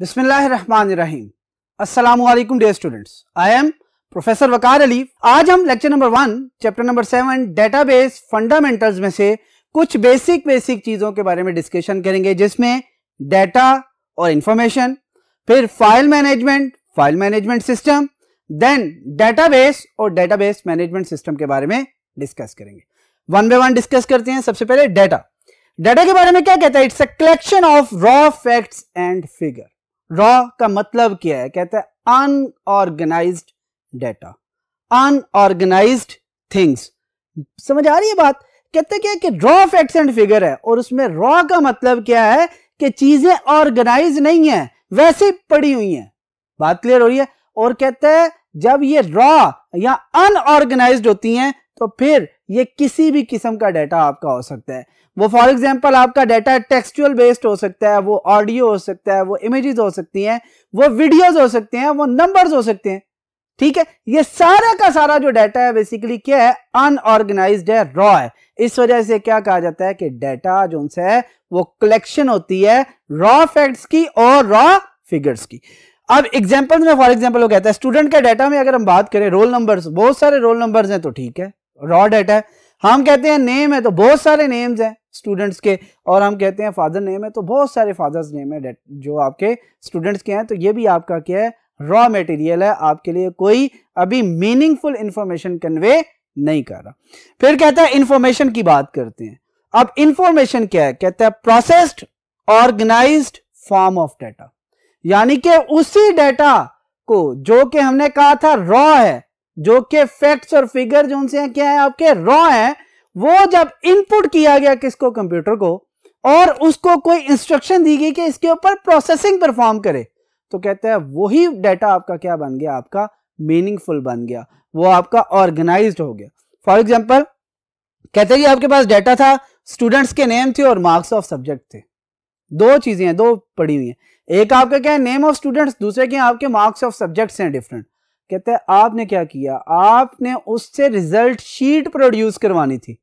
बिस्मिल्लाहिर्रहमानिर्रहीम। अस्सलाम वालेकुम dear students, I am professor Waqar Ali. आज हम lecture number 1 chapter number 7 database fundamentals में से कुछ बेसिक चीज़ों के बारे में डिस्कशन करेंगे, जिसमें डेटा और इंफॉर्मेशन, फिर file management system, then database और डेटाबेस मैनेजमेंट सिस्टम के बारे में डिस्कस करेंगे। वन बाय वन डिस्कस करते हैं। सबसे पहले डेटा के बारे में क्या कहता है? It's a collection of raw facts and figure. Raw का मतलब क्या है? कहता है अनऑर्गेनाइज्ड डेटा, अनऑर्गेनाइज्ड थिंग्स। समझ आ रही है बात? कहता है क्या कि रॉ फैक्ट्स एंड फिगर है, और उसमें रॉ का मतलब क्या है कि चीजें ऑर्गेनाइज नहीं है, वैसे पड़ी हुई हैं। बात क्लियर हो रही है? और कहता है जब ये रॉ या अनऑर्गेनाइज्ड होती हैं तो फिर ये किसी भी किस्म का डेटा आपका हो सकता है। वो फॉर एग्जांपल आपका डेटा टेक्सचुअल बेस्ड हो सकता है, वो ऑडियो हो सकता है, वो इमेजेस हो सकती हैं, वो वीडियोस हो सकते हैं, वो नंबर्स हो सकते हैं। ठीक है, ये सारा का सारा जो डाटा है बेसिकली क्या है? अनऑर्गेनाइज्ड है, रॉ है। इस वजह से क्या कहा जाता है कि डाटा जो उनसे है वो कलेक्शन होती है रॉ फैक्ट्स की और रॉ फिगर्स की। अब एग्जाम्पल में फॉर एग्जाम्पल वो कहता है स्टूडेंट के डाटा में अगर हम बात करें, रोल नंबर्स, बहुत सारे रोल नंबर्स हैं तो ठीक है, रॉ डाटा है। हम कहते हैं नेम है तो बहुत सारे नेम्स हैं स्टूडेंट्स के, और हम कहते हैं फादर नेम है तो बहुत सारे फादर्स नेम है जो आपके स्टूडेंट्स के हैं, तो ये भी आपका क्या है? रॉ मटेरियल है, आपके लिए कोई अभी मीनिंगफुल इंफॉर्मेशन कन्वे नहीं कर रहा। फिर कहता है इंफॉर्मेशन की बात करते हैं। अब इंफॉर्मेशन क्या है? कहता है processed organised form of data, यानी कि उसी डाटा को जो कि हमने कहा था रॉ है, जो कि फैक्ट्स और फिगर जो उनसे क्या है आपके रॉ है, वो जब इनपुट किया गया किसको? कंप्यूटर को, और उसको कोई इंस्ट्रक्शन दी गई कि इसके ऊपर प्रोसेसिंग परफॉर्म करे, तो कहते हैं वही डाटा आपका क्या बन गया? आपका मीनिंगफुल बन गया, वो आपका ऑर्गेनाइज्ड हो गया। फॉर एग्जांपल कहते हैं कि आपके पास डाटा था, स्टूडेंट्स के नेम थे और मार्क्स ऑफ सब्जेक्ट थे। दो चीजें हैं, दो पड़ी हुई हैं, एक आपका क्या है? नेम ऑफ स्टूडेंट्स, दूसरे के आपके मार्क्स ऑफ सब्जेक्ट्स हैं डिफरेंट। कहते हैं आपने क्या किया? आपने उससे रिजल्ट शीट प्रोड्यूस करवानी थी।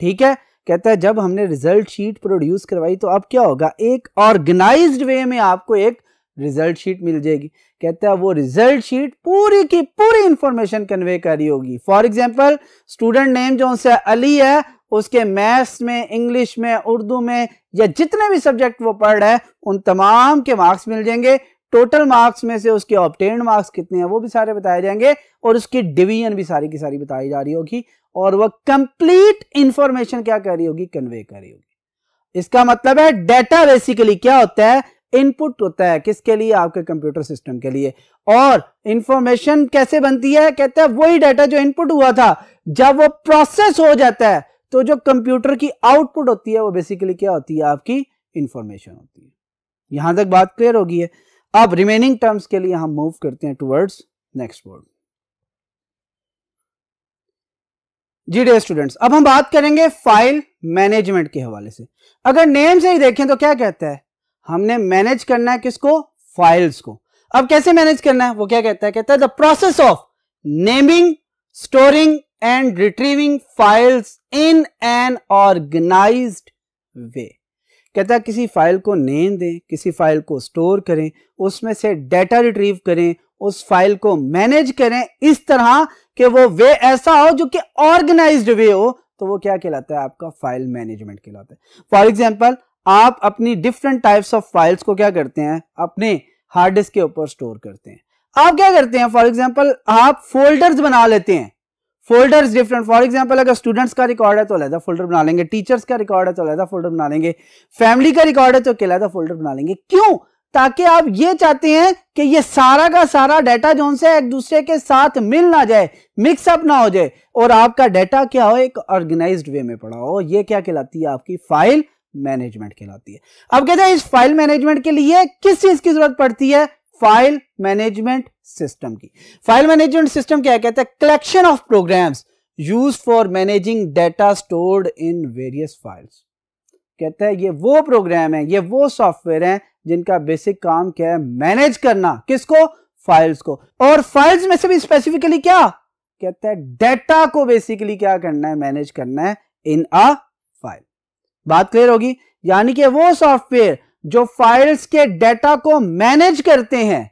ठीक है, कहता है जब हमने रिजल्ट शीट प्रोड्यूस करवाई तो अब क्या होगा? एक ऑर्गेनाइज्ड वे में आपको एक रिजल्ट शीट मिल जाएगी। कहता है वो रिजल्ट शीट पूरी की पूरी इंफॉर्मेशन कन्वे करी होगी। फॉर एग्जांपल स्टूडेंट नेम जो उनसे अली है, उसके मैथ्स में, इंग्लिश में, उर्दू में या जितने भी सब्जेक्ट वो पढ़ रहा है उन तमाम के मार्क्स मिल जाएंगे। टोटल मार्क्स में से उसके ऑब्टेन्ड मार्क्स कितने हैं वो भी सारे बताए जाएंगे, और उसकी डिवीजन भी सारी की सारी बताई जा रही होगी, और वह कंप्लीट इंफॉर्मेशन क्या कर रही होगी? कन्वे कर रही होगी। इसका मतलब है डाटा बेसिकली क्या होता है? इनपुट होता है, किसके लिए? आपके कंप्यूटर सिस्टम के लिए। और इंफॉर्मेशन कैसे बनती है? कहता है वही डाटा जो इनपुट हुआ था जब वो प्रोसेस हो जाता है तो जो कंप्यूटर की आउटपुट होती है वो बेसिकली क्या होती है? आपकी इंफॉर्मेशन होती है। यहां तक बात क्लियर हो गई है। अब रिमेनिंग टर्म्स के लिए हम मूव करते हैं टुवर्ड्स नेक्स्ट वर्ड। जी डियर स्टूडेंट्स, अब हम बात करेंगे फाइल मैनेजमेंट के हवाले से। अगर नेम से ही देखें तो क्या कहता है? हमने मैनेज करना है किसको? फाइल्स को। अब कैसे मैनेज करना है? वो क्या कहता है? कहता है the process of naming, storing and retrieving files in an organised way. कहता है किसी फाइल को नेम दें, किसी फाइल को स्टोर करें, उसमें से डाटा रिट्रीव करें, उस फाइल को मैनेज करें इस तरह कि वो वे ऐसा हो जो कि ऑर्गेनाइज्ड वे हो, तो वो क्या कहलाता है? आपका फाइल मैनेजमेंट कहलाता है। फॉर एग्जांपल आप अपनी डिफरेंट टाइप्स ऑफ फाइल्स को क्या करते हैं? अपने हार्ड डिस्क के ऊपर स्टोर करते हैं। आप क्या करते हैं? फॉर एग्जाम्पल आप फोल्डर्स बना लेते हैं, फोल्डर्स डिफरेंट। फॉर एग्जांपल अगर स्टूडेंट्स का रिकॉर्ड है तो अलग फोल्डर बना लेंगे, टीचर्स का रिकॉर्ड है तो अलग फोल्डर बना लेंगे, फैमिली का रिकॉर्ड है तो अलग फोल्डर बना लेंगे। क्यों? ताकि आप ये चाहते हैं कि ये सारा का सारा डाटा जो है एक दूसरे के साथ मिल ना जाए, मिक्सअप ना हो जाए, और आपका डाटा क्या हो? एक ऑर्गेनाइज्ड वे में पड़ा हो। ये क्या कहलाती है? आपकी फाइल मैनेजमेंट कहलाती है। अब कहते हैं इस फाइल मैनेजमेंट के लिए किस चीज की जरूरत पड़ती है? फाइल मैनेजमेंट सिस्टम की। फाइल मैनेजमेंट सिस्टम क्या कहता है? Collection of programs use for managing data stored in various files. कहता है ये वो प्रोग्राम है, ये वो सॉफ्टवेयर है जिनका बेसिक काम क्या है? मैनेज करना किसको? फाइल्स को। और फाइल्स में से भी स्पेसिफिकली क्या कहता है? डाटा को बेसिकली क्या करना है? मैनेज करना है इन अ फाइल। बात क्लियर होगी? यानी कि वो सॉफ्टवेयर जो फाइल्स के डेटा को मैनेज करते हैं,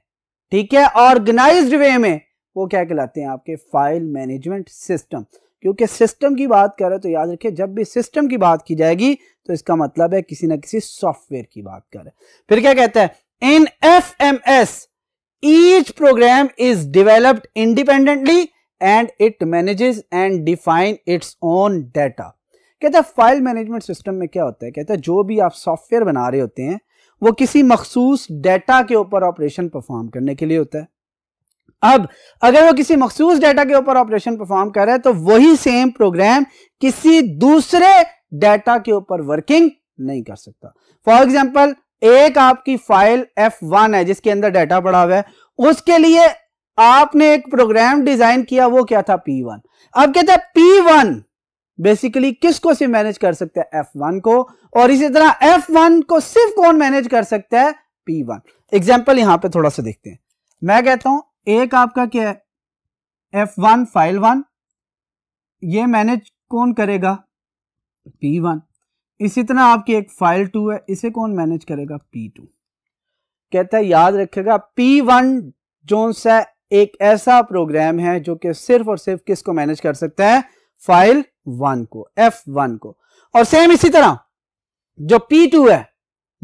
ठीक है, ऑर्गेनाइज्ड वे में, वो क्या कहलाते हैं आपके फाइल मैनेजमेंट सिस्टम। क्योंकि सिस्टम की बात करें तो याद रखिए जब भी सिस्टम की बात की जाएगी तो इसका मतलब है किसी ना किसी सॉफ्टवेयर की बात करें। फिर क्या कहता है, in FMS each program is developed independently and it manages and define its own data. कहता है फाइल मैनेजमेंट सिस्टम में क्या होता है, कहता है जो भी आप सॉफ्टवेयर बना रहे होते हैं वो किसी मखसूस डेटा के ऊपर ऑपरेशन परफॉर्म करने के लिए होता है। अब अगर वो किसी मखसूस डेटा के ऊपर ऑपरेशन परफॉर्म कर रहा है तो वही सेम प्रोग्राम किसी दूसरे डेटा के ऊपर वर्किंग नहीं कर सकता। फॉर एग्जाम्पल, एक आपकी फाइल F1 है जिसके अंदर डेटा पड़ा हुआ है, उसके लिए आपने एक प्रोग्राम डिजाइन किया, वो क्या था P1। अब कहता है P1 बेसिकली किसको सिर्फ मैनेज कर सकता है, F1 को, और इसी तरह F1 को सिर्फ कौन मैनेज कर सकता है, P1। एग्जाम्पल यहां पे थोड़ा सा देखते हैं। मैं कहता हूं एक आपका क्या है F1 फाइल 1, ये मैनेज कौन करेगा, P1। इसी तरह आपकी एक फाइल 2 है, इसे कौन मैनेज करेगा, P2। कहता है याद रखेगा P1 जो सा एक ऐसा प्रोग्राम है जो कि सिर्फ और सिर्फ किसको मैनेज कर सकता है, फाइल 1 को, F1 को। और सेम इसी तरह जो P2 है,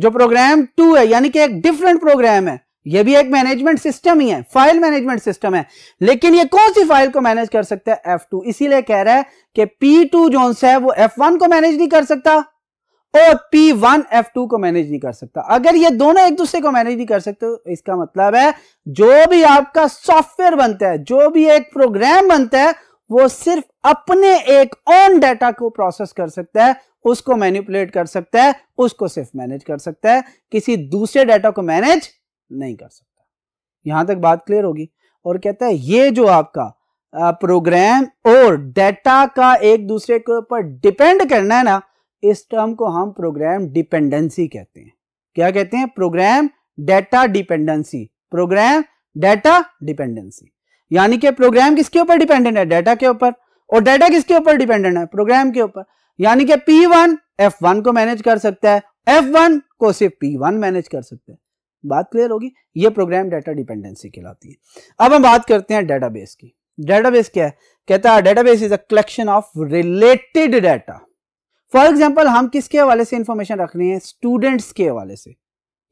जो प्रोग्राम 2 है, यानी कि एक डिफरेंट प्रोग्राम है, ये भी एक मैनेजमेंट सिस्टम ही है, फाइल मैनेजमेंट सिस्टम है, लेकिन ये कौन सी फाइल को मैनेज कर सकता है, F2। इसीलिए कह रहा है कि P2 जो है वो F1 को मैनेज नहीं कर सकता और P1 F2 को मैनेज नहीं कर सकता। अगर ये दोनों एक दूसरे को मैनेज नहीं कर सकते तो इसका मतलब है जो भी आपका सॉफ्टवेयर बनता है, जो भी एक प्रोग्राम बनता है, वो सिर्फ अपने एक ऑन डेटा को प्रोसेस कर सकता है, उसको मैनिपुलेट कर सकता है, उसको सिर्फ मैनेज कर सकता है, किसी दूसरे डेटा को मैनेज नहीं कर सकता। यहां तक बात क्लियर होगी। और कहता है ये जो आपका प्रोग्राम और डेटा का एक दूसरे के ऊपर डिपेंड करना है ना, इस टर्म को हम प्रोग्राम डिपेंडेंसी कहते हैं। क्या कहते हैं, program data dependency, program data dependency. यानी कि प्रोग्राम किसके ऊपर डिपेंडेंट है, डेटा के ऊपर, और डेटा किसके ऊपर डिपेंडेंट है, प्रोग्राम के ऊपर। यानी कि P1 F1 को मैनेज कर सकता है, F1 को सिर्फ P1 मैनेज कर सकता है। बात क्लियर होगी, ये प्रोग्राम डेटा डिपेंडेंसी कहलाती है। अब हम बात करते हैं डेटाबेस की। डेटाबेस क्या है, कहता है database is a collection of related data. For example, हम किसके हवाले से इंफॉर्मेशन रख रहे हैं, स्टूडेंट्स के हवाले से।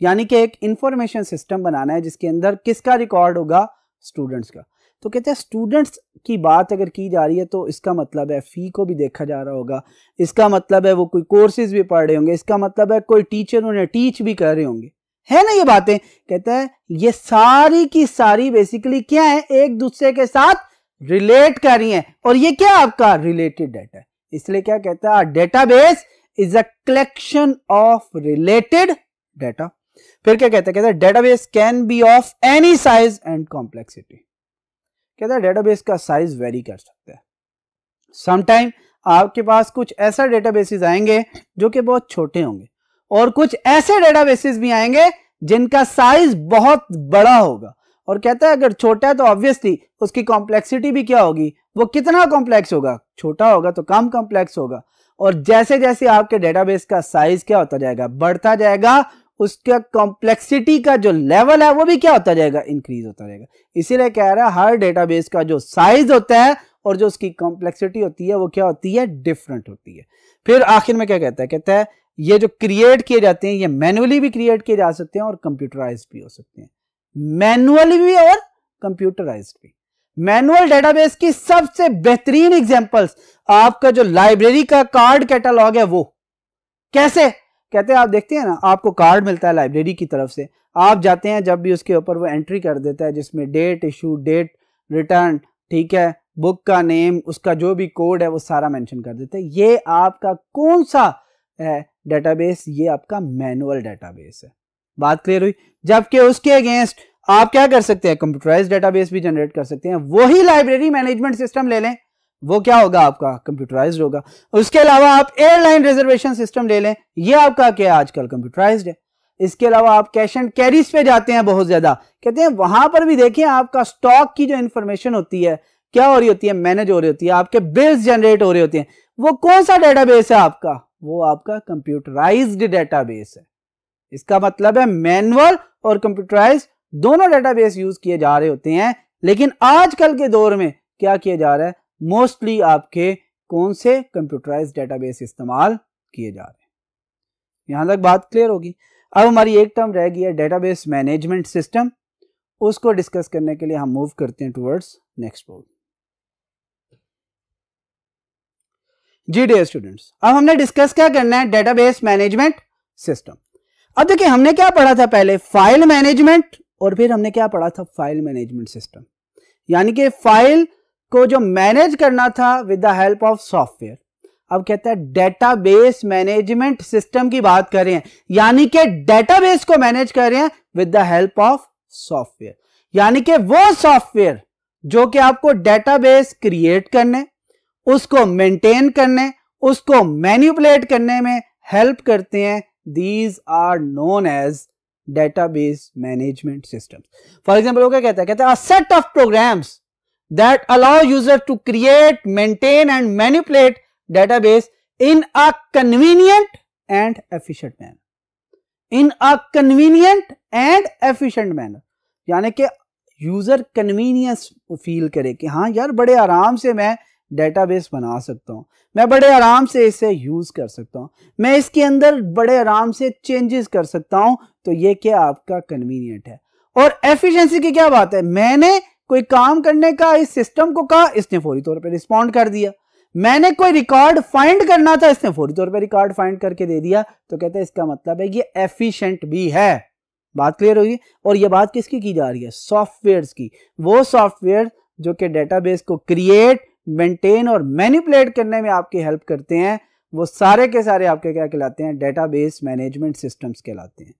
यानी कि एक इंफॉर्मेशन सिस्टम बनाना है जिसके अंदर किसका रिकॉर्ड होगा, स्टूडेंट्स का। तो कहते हैं स्टूडेंट्स की बात अगर की जा रही है तो इसका मतलब है फी को भी देखा जा रहा होगा, इसका मतलब है वो कोई कोर्सेज भी पढ़ रहे होंगे, इसका मतलब है कोई टीचर उन्हें टीच भी कर रहे होंगे, है ना ये बातें। कहता है ये सारी की सारी बेसिकली क्या है, एक दूसरे के साथ रिलेट कर रही है, और ये क्या आपका रिलेटेड डेटा है। इसलिए क्या कहता है, database is a collection of related data. फिर क्या कहता है, कहता है database can be of any size and complexity. कहता है डेटाबेस का साइज वेरी कर सकता है। समटाइम आपके पास कुछ ऐसा डेटाबेसेस आएंगे जो कि बहुत छोटे होंगे, और कुछ ऐसे डेटाबेसेस भी आएंगे जिनका साइज बहुत बड़ा होगा। और कहता है अगर छोटा है तो ऑब्वियसली उसकी कॉम्प्लेक्सिटी भी क्या होगी, वो कितना कॉम्प्लेक्स होगा, छोटा होगा तो कम कॉम्प्लेक्स होगा। और जैसे जैसे आपके डेटाबेस का साइज क्या होता जाएगा, बढ़ता जाएगा, उसका कॉम्प्लेक्सिटी का जो लेवल है वो भी क्या होता जाएगा, इंक्रीज होता जाएगा। इसीलिए कह रहा है हर डेटाबेस का जो साइज होता है और जो उसकी कॉम्प्लेक्सिटी होती है वो क्या होती है, डिफरेंट होती है। फिर आखिर में क्या कहता है, कहता है ये जो क्रिएट किए जाते हैं ये मैनुअली भी क्रिएट किए जा सकते हैं और कंप्यूटराइज्ड भी हो सकते हैं, मैनुअली भी और कंप्यूटराइज्ड भी। मैनुअल डेटाबेस की सबसे बेहतरीन एग्जांपल्स आपका जो लाइब्रेरी का कार्ड कैटलॉग है, वो कैसे कहते हैं आप देखते हैं ना, आपको कार्ड मिलता है लाइब्रेरी की तरफ से, आप जाते हैं, जब भी उसके ऊपर वो एंट्री कर देता है जिसमें डेट, इशू, डेट, रिटर्न, ठीक है, बुक का नेम, उसका जो भी कोड है वो सारा मेंशन कर देता है। ये आपका कौन सा है डेटाबेस, ये आपका मैनुअल डेटाबेस है। बात क्लियर हुई। जबकि उसके अगेंस्ट आप क्या कर सकते हैं, कंप्यूटराइज्ड डेटाबेस भी जनरेट कर सकते हैं। वही लाइब्रेरी मैनेजमेंट सिस्टम ले लें, वो क्या होगा, आपका कंप्यूटराइज्ड होगा। उसके अलावा आप एयरलाइन रिजर्वेशन सिस्टम ले लें, ये आपका क्या आजकल कंप्यूटराइज्ड है। इसके अलावा आप कैश एंड कैरीज पे जाते हैं बहुत ज्यादा, कहते हैं वहां पर भी देखिए आपका स्टॉक की जो इंफॉर्मेशन होती है क्या हो रही होती है, मैनेज हो रही होती है, आपके बिल्स जनरेट हो रहे होते हैं। वो कौन सा डेटाबेस है आपका, वो आपका कंप्यूटराइज्ड डेटाबेस है। इसका मतलब है मैनुअल और कंप्यूटराइज दोनों डेटाबेस यूज किए जा रहे होते हैं। लेकिन आजकल के दौर में क्या किया जा रहा है, मोस्टली आपके कौन से कंप्यूटराइज डेटाबेस इस्तेमाल किए जा रहे हैं। यहां तक बात क्लियर होगी। अब हमारी एक टर्म रह गई है डेटाबेस मैनेजमेंट सिस्टम, उसको डिस्कस करने के लिए हम मूव करते हैं टुवर्ड्स नेक्स्ट बोर्ड। जी डियर स्टूडेंट्स, अब हमने डिस्कस क्या करना है, डेटाबेस मैनेजमेंट सिस्टम। अब देखिए हमने क्या पढ़ा था, पहले फाइल मैनेजमेंट और फिर हमने क्या पढ़ा था, फाइल मैनेजमेंट सिस्टम, यानी कि फाइल को जो मैनेज करना था with the help of software. अब कहता है डेटाबेस मैनेजमेंट सिस्टम की बात कर रहे हैं, यानी कि डेटाबेस को मैनेज कर रहे हैं with the help of software, यानी कि वो सॉफ्टवेयर जो कि आपको डेटाबेस क्रिएट करने, उसको मेंटेन करने, उसको मैनिपुलेट करने में हेल्प करते हैं। These are known as database management system. For example वो क्या कहता है, कहता है a set of programs that allow user to create, maintain and manipulate database in a convenient and efficient manner, in a convenient and efficient manner, यानी कि user convenience feel करे कि हाँ यार बड़े आराम से मैं डेटाबेस बना सकता हूँ, मैं बड़े आराम से इसे यूज कर सकता हूँ, मैं इसके अंदर बड़े आराम से चेंजेस कर सकता हूँ। तो ये क्या आपका कन्वीनियंट है। और एफिशिएंसी की क्या बात है, मैंने कोई काम करने का इस सिस्टम को कहा, इसने फौरी तौर पे रिस्पॉन्ड कर दिया। मैंने कोई रिकॉर्ड फाइंड करना था, इसने फौरी तौर पे रिकॉर्ड फाइंड करके दे दिया। तो कहते हैं इसका मतलब है ये एफिशिएंट भी है। बात क्लियर होगी। और ये बात किसकी की जा रही है, सॉफ्टवेयर्स की, वो सॉफ्टवेयर जो कि डेटाबेस को क्रिएट, मेंटेन और मैनिपुलेट करने में आपकी हेल्प करते हैं, वो सारे के सारे आपके क्या कहलाते हैं, डेटाबेस मैनेजमेंट सिस्टम्स कहलाते हैं।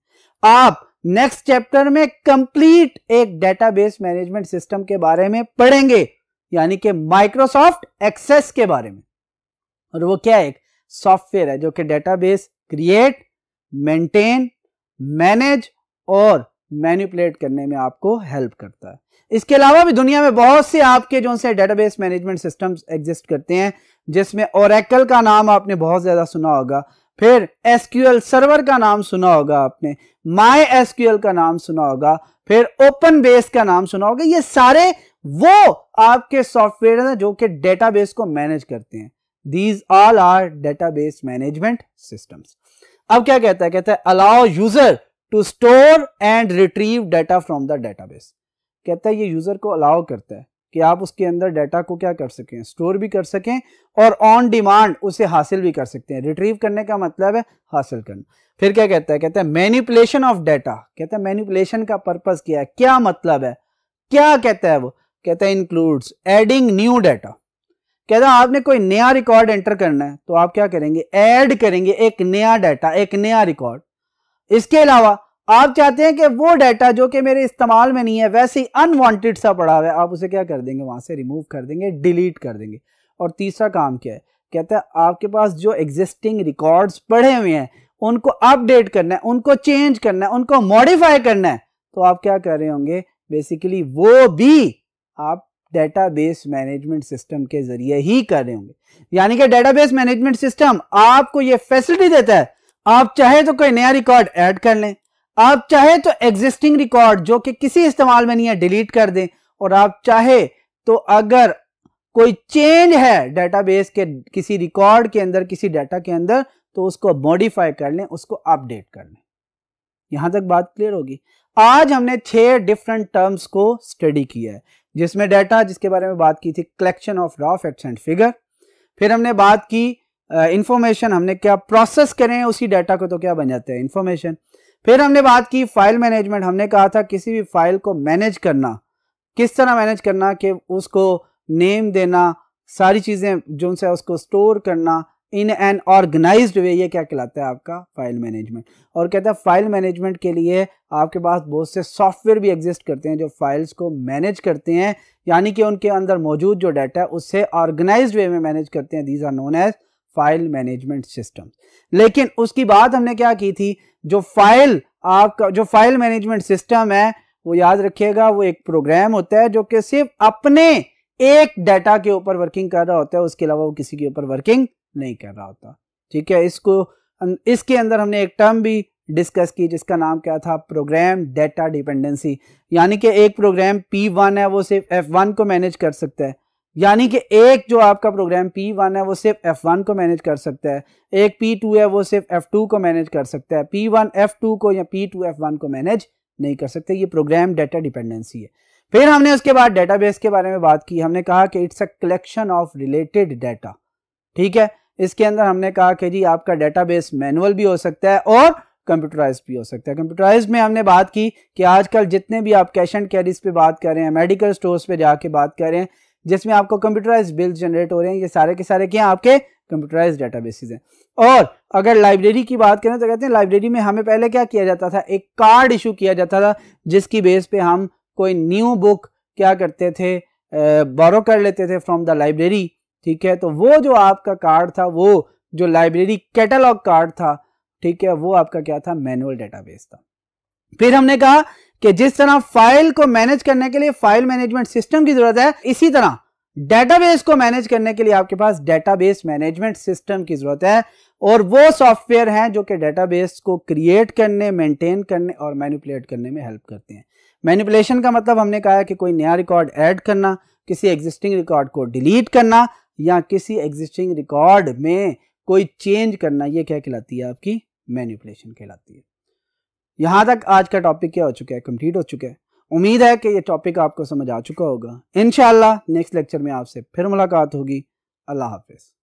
आप नेक्स्ट चैप्टर में कंप्लीट एक डेटाबेस मैनेजमेंट सिस्टम के बारे में पढ़ेंगे, यानी कि माइक्रोसॉफ्ट एक्सेस के बारे में। और वो क्या है, एक सॉफ्टवेयर है जो कि डेटाबेस क्रिएट, मेंटेन, मैनेज और मैनिपुलेट करने में आपको हेल्प करता है। इसके अलावा भी दुनिया में बहुत से आपके जो से डेटाबेस मैनेजमेंट सिस्टम्स एग्जिस्ट करते हैं, जिसमें ओरेकल का नाम आपने बहुत ज्यादा सुना होगा, फिर SQL सर्वर का नाम सुना होगा आपने, MySQL का नाम सुना होगा, फिर OpenBase का नाम सुना होगा। ये सारे वो आपके सॉफ्टवेयर हैं जो कि डेटाबेस को मैनेज करते हैं। These all are database management systems। अब क्या कहता है, कहता है allow user to store and retrieve data from the database। कहता है ये यूजर को अलाउ करता है कि आप उसके अंदर डाटा को क्या कर सकें, स्टोर भी कर सकें और ऑन डिमांड उसे हासिल भी कर सकते हैं। रिट्रीव करने का मतलब है हासिल करना। फिर क्या कहता है, कहता है मैनिपुलेशन ऑफ डाटा। कहता है मैनिपुलेशन का पर्पस क्या है, क्या मतलब है, क्या कहता है वो, कहता है इंक्लूड्स एडिंग न्यू डाटा। कहता है आपने कोई नया रिकॉर्ड एंटर करना है तो आप क्या करेंगे, एड करेंगे एक नया डाटा, एक नया रिकॉर्ड। इसके अलावा आप चाहते हैं कि वो डाटा जो कि मेरे इस्तेमाल में नहीं है, वैसे ही अनवांटेड सा पड़ा हुआ है, आप उसे क्या कर देंगे, वहां से रिमूव कर देंगे, डिलीट कर देंगे। और तीसरा काम क्या है, कहता है आपके पास जो एग्जिस्टिंग रिकॉर्ड्स पड़े हुए हैं उनको अपडेट करना है, उनको चेंज करना है, उनको मॉडिफाई करना है। तो आप क्या कर रहे होंगे, बेसिकली वो भी आप डेटाबेस मैनेजमेंट सिस्टम के जरिए ही कर रहे होंगे। यानी कि डेटाबेस मैनेजमेंट सिस्टम आपको ये फैसिलिटी देता है, आप चाहे तो कोई नया रिकॉर्ड ऐड कर लें, आप चाहे तो एग्जिस्टिंग रिकॉर्ड जो कि किसी इस्तेमाल में नहीं है डिलीट कर दें, और आप चाहे तो अगर कोई चेंज है डेटाबेस के किसी रिकॉर्ड के अंदर, किसी डाटा के अंदर, तो उसको मॉडिफाई कर लें, उसको अपडेट कर लें। यहां तक बात क्लियर होगी। आज हमने 6 डिफरेंट टर्म्स को स्टडी किया है, जिसमें डाटा, जिसके बारे में बात की थी collection of raw facts and figure, फिर हमने बात की इंफॉर्मेशन, हमने क्या प्रोसेस करें उसी डाटा को तो क्या बन जाता है इंफॉर्मेशन। फिर हमने बात की फाइल मैनेजमेंट, हमने कहा था किसी भी फाइल को मैनेज करना, किस तरह मैनेज करना कि उसको नेम देना, सारी चीज़ें जो उनसे उसको स्टोर करना इन एन ऑर्गेनाइज्ड वे, ये क्या कहलाता है आपका फाइल मैनेजमेंट। और कहता है फाइल मैनेजमेंट के लिए आपके पास बहुत से सॉफ्टवेयर भी एग्जिस्ट करते हैं जो फाइल्स को मैनेज करते हैं, यानी कि उनके अंदर मौजूद जो डाटा है उससे ऑर्गेनाइज्ड वे में मैनेज करते हैं। These are known as file management system. लेकिन उसकी बात हमने क्या की थी, जो फाइल आपका, जो फाइल मैनेजमेंट सिस्टम है वो याद रखिएगा वो एक प्रोग्राम होता है जो कि सिर्फ अपने एक डाटा के ऊपर वर्किंग कर रहा होता है, उसके अलावा वो किसी के ऊपर वर्किंग नहीं कर रहा होता। ठीक है, इसको, इसके अंदर हमने एक टर्म भी डिस्कस की, जिसका नाम क्या था, प्रोग्राम डेटा डिपेंडेंसी। यानी कि एक प्रोग्राम P1 है वो सिर्फ F1 को मैनेज कर सकता है, यानी कि एक जो आपका प्रोग्राम P1 है वो सिर्फ F1 को मैनेज कर सकता है, एक P2 है वो सिर्फ F2 को मैनेज कर सकता है, P1 F2 को या P2 F1 को मैनेज नहीं कर सकते। ये प्रोग्राम डेटा डिपेंडेंसी है। फिर हमने उसके बाद डेटाबेस के बारे में बात की, हमने कहा कि it's a collection of related data, ठीक है। इसके अंदर हमने कहा कि जी आपका डेटाबेस मैनुअल भी हो सकता है और कंप्यूटराइज भी हो सकता है। कंप्यूटराइज में हमने बात की कि आजकल जितने भी आप कैश एंड कैरीज पे बात कर रहे हैं, मेडिकल स्टोर्स पे जाके बात कर रहे हैं, जिसमें आपको कंप्यूटराइज बिल्स जनरेट हो रहे हैं, ये सारे के सारे क्या आपके कंप्यूटराइज डेटाबेसेस हैं। और अगर लाइब्रेरी की बात करें तो कहते हैं लाइब्रेरी में हमें पहले क्या किया जाता था, एक कार्ड इशू किया जाता था जिसकी बेस पे हम कोई न्यू बुक क्या करते थे, बोरो कर लेते थे फ्रॉम द लाइब्रेरी, ठीक है। तो वो जो आपका कार्ड था, वो जो लाइब्रेरी कैटलॉग कार्ड था, ठीक है, वो आपका क्या था, मैनुअल डेटाबेस था। फिर हमने कहा कि जिस तरह फाइल को मैनेज करने के लिए फाइल मैनेजमेंट सिस्टम की जरूरत है, इसी तरह डेटाबेस को मैनेज करने के लिए आपके पास डेटाबेस मैनेजमेंट सिस्टम की जरूरत है। और वो सॉफ्टवेयर हैं जो कि डेटाबेस को क्रिएट करने, मेंटेन करने और मैनिपुलेट करने में हेल्प करते हैं। मैनिपुलेशन का मतलब हमने कहा कि कोई नया रिकॉर्ड ऐड करना, किसी एग्जिस्टिंग रिकॉर्ड को डिलीट करना या किसी एग्जिस्टिंग रिकॉर्ड में कोई चेंज करना, ये क्या कहलाती है, आपकी मैनिपुलेशन कहलाती है। यहाँ तक आज का टॉपिक क्या हो चुका है, कंप्लीट हो चुका है। उम्मीद है कि ये टॉपिक आपको समझ आ चुका होगा। इंशाल्लाह नेक्स्ट लेक्चर में आपसे फिर मुलाकात होगी। अल्लाह हाफिज़।